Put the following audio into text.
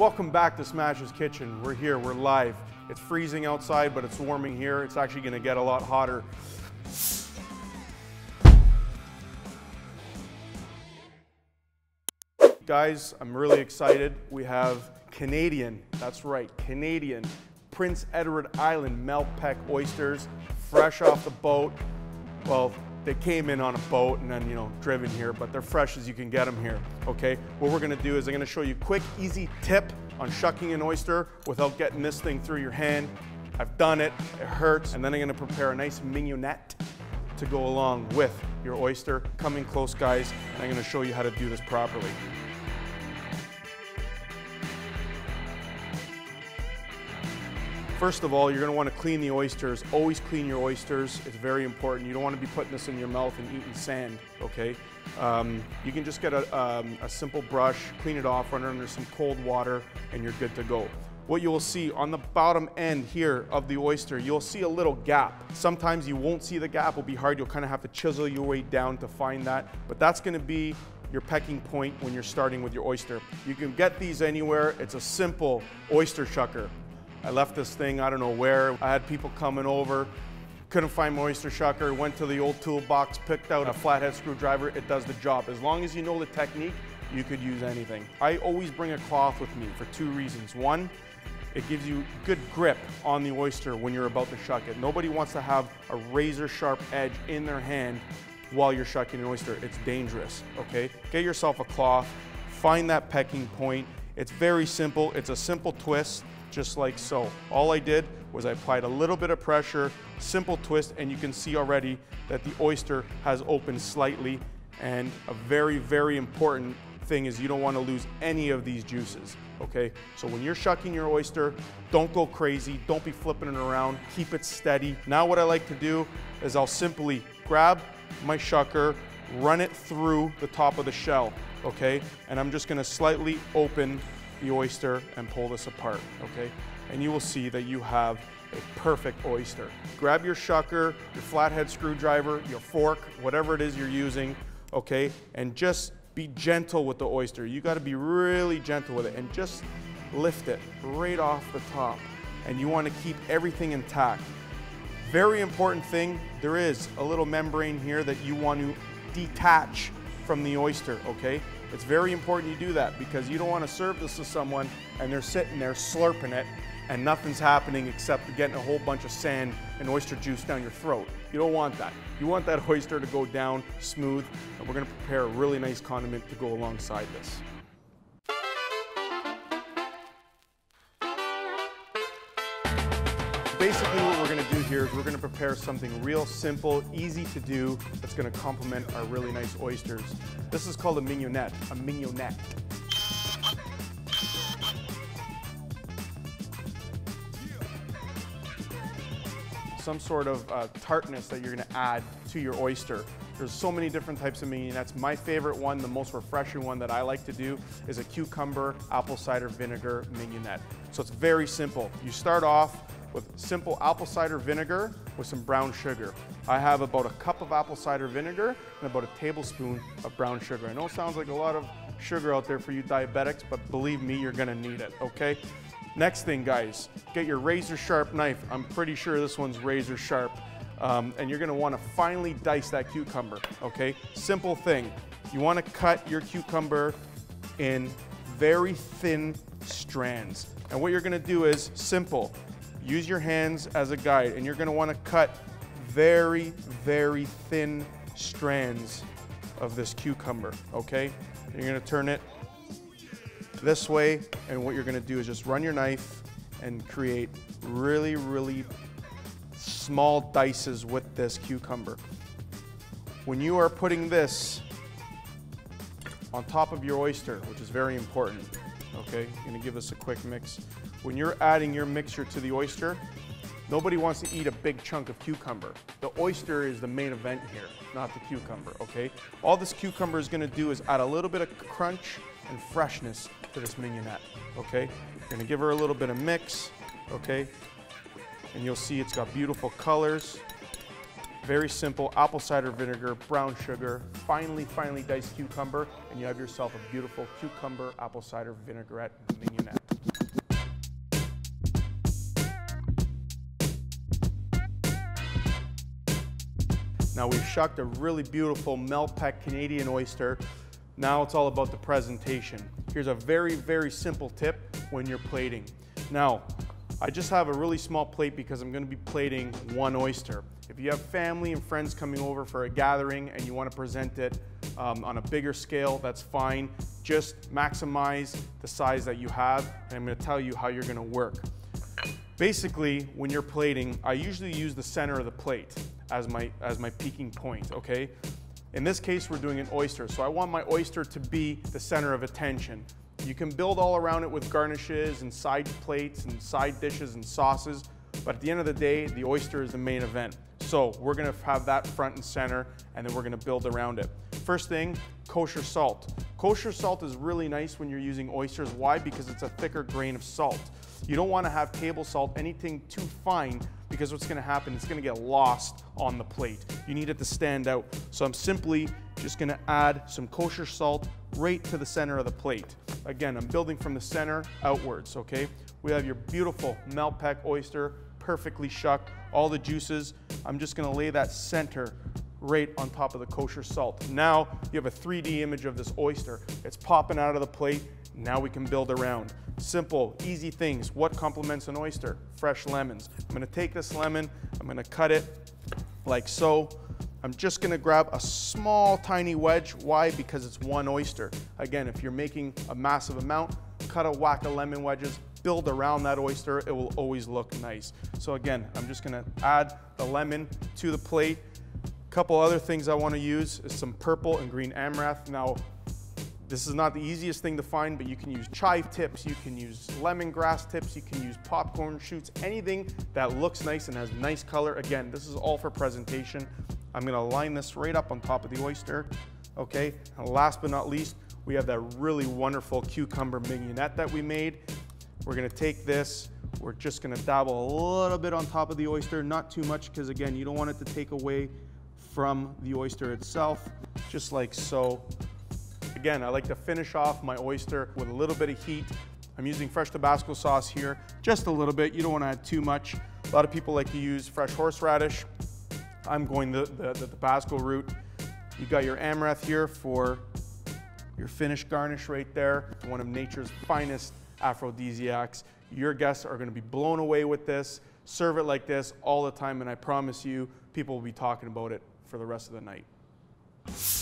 Welcome back to Smash's Kitchen. We're here, we're live. It's freezing outside, but it's warming here. It's actually gonna get a lot hotter. Guys, I'm really excited. We have Canadian, that's right, Canadian, Prince Edward Island Malpeque oysters, fresh off the boat. Well, they came in on a boat and then, you know, driven here, but they're fresh as you can get them here, okay? What we're gonna do is I'm gonna show you a quick, easy tip on shucking an oyster without getting this thing through your hand. I've done it, it hurts. And then I'm gonna prepare a nice mignonette to go along with your oyster. Come in close, guys, and I'm gonna show you how to do this properly. First of all, you're gonna wanna clean the oysters. Always clean your oysters, it's very important. You don't wanna be putting this in your mouth and eating sand, okay? You can just get a simple brush, clean it off, run it under some cold water, and you're good to go. What you will see on the bottom end here of the oyster, you'll see a little gap. Sometimes you won't see the gap, it'll be hard, you'll kinda have to chisel your way down to find that, but that's gonna be your pecking point when you're starting with your oyster. You can get these anywhere, it's a simple oyster shucker. I left this thing, I don't know where. I had people coming over, couldn't find my oyster shucker, went to the old toolbox, picked out a flathead screwdriver, it does the job. As long as you know the technique, you could use anything. I always bring a cloth with me for two reasons. One, it gives you good grip on the oyster when you're about to shuck it. Nobody wants to have a razor sharp edge in their hand while you're shucking an oyster. It's dangerous, okay? Get yourself a cloth, find that pecking point. It's very simple, it's a simple twist. Just like so. All I did was I applied a little bit of pressure, simple twist, and you can see already that the oyster has opened slightly. And a very, very important thing is you don't want to lose any of these juices, okay? So when you're shucking your oyster, don't go crazy, don't be flipping it around, keep it steady. Now what I like to do is I'll simply grab my shucker, run it through the top of the shell, okay? And I'm just gonna slightly open the oyster and pull this apart, okay? And you will see that you have a perfect oyster. Grab your shucker, your flathead screwdriver, your fork, whatever it is you're using, okay? And just be gentle with the oyster. You gotta be really gentle with it and just lift it right off the top. And you wanna keep everything intact. Very important thing, there is a little membrane here that you want to detach from the oyster, okay? It's very important you do that because you don't want to serve this to someone and they're sitting there slurping it and nothing's happening except getting a whole bunch of sand and oyster juice down your throat. You don't want that. You want that oyster to go down smooth, and we're going to prepare a really nice condiment to go alongside this. Basically what we're going to do here is we're going to prepare something real simple, easy to do, that's going to complement our really nice oysters. This is called a mignonette, a mignonette. Some sort of tartness that you're going to add to your oyster. There's so many different types of mignonettes. My favorite one, the most refreshing one that I like to do is a cucumber apple cider vinegar mignonette. So it's very simple. You start off with simple apple cider vinegar with some brown sugar. I have about a cup of apple cider vinegar and about a tablespoon of brown sugar. I know it sounds like a lot of sugar out there for you diabetics, but believe me, you're gonna need it, okay? Next thing, guys, get your razor sharp knife. I'm pretty sure this one's razor sharp. And you're gonna wanna finely dice that cucumber, okay? Simple thing, you wanna cut your cucumber in very thin strands. And what you're gonna do is simple. Use your hands as a guide, and you're gonna wanna cut very, very thin strands of this cucumber, okay? You're gonna turn it this way, and what you're gonna do is just run your knife and create really, really small dices with this cucumber. When you are putting this on top of your oyster, which is very important, okay, I'm gonna give this a quick mix. When you're adding your mixture to the oyster, nobody wants to eat a big chunk of cucumber. The oyster is the main event here, not the cucumber, okay? All this cucumber is gonna do is add a little bit of crunch and freshness to this mignonette, okay? You're gonna give her a little bit of mix, okay? And you'll see it's got beautiful colors. Very simple, apple cider vinegar, brown sugar, finely diced cucumber, and you have yourself a beautiful cucumber apple cider vinaigrette mignonette. Now we've shucked a really beautiful Malpeque Canadian oyster. Now it's all about the presentation. Here's a very, very simple tip when you're plating. Now, I just have a really small plate because I'm gonna be plating one oyster. If you have family and friends coming over for a gathering and you wanna present it on a bigger scale, that's fine. Just maximize the size that you have, and I'm gonna tell you how you're gonna work. Basically, when you're plating, I usually use the center of the plate as my peaking point, okay? In this case, we're doing an oyster, so I want my oyster to be the center of attention. You can build all around it with garnishes and side plates and side dishes and sauces, but at the end of the day, the oyster is the main event. So we're gonna have that front and center, and then we're gonna build around it. First thing, kosher salt. Kosher salt is really nice when you're using oysters. Why? Because it's a thicker grain of salt. You don't wanna have table salt, anything too fine, because what's gonna happen, it's gonna get lost on the plate. You need it to stand out. So I'm simply just gonna add some kosher salt right to the center of the plate. Again, I'm building from the center outwards, okay? We have your beautiful Malpeque oyster, perfectly shucked, all the juices. I'm just gonna lay that center right on top of the kosher salt. Now you have a 3D image of this oyster. It's popping out of the plate. Now we can build around. Simple, easy things. What complements an oyster? Fresh lemons. I'm gonna take this lemon, I'm gonna cut it like so. I'm just gonna grab a small, tiny wedge. Why? Because it's one oyster. Again, if you're making a massive amount, cut a whack of lemon wedges, build around that oyster, it will always look nice. So again, I'm just gonna add the lemon to the plate. A couple other things I wanna use is some purple and green amaranth. Now, this is not the easiest thing to find, but you can use chive tips, you can use lemongrass tips, you can use popcorn shoots, anything that looks nice and has nice color. Again, this is all for presentation. I'm gonna line this right up on top of the oyster, okay? And last but not least, we have that really wonderful cucumber mignonette that we made. We're gonna take this, we're just gonna dabble a little bit on top of the oyster, not too much, because again, you don't want it to take away from the oyster itself, just like so. Again, I like to finish off my oyster with a little bit of heat. I'm using fresh Tabasco sauce here, just a little bit. You don't want to add too much. A lot of people like to use fresh horseradish. I'm going the Tabasco route. You got your amaranth here for your finished garnish right there. One of nature's finest aphrodisiacs. Your guests are going to be blown away with this. Serve it like this all the time, and I promise you, people will be talking about it for the rest of the night.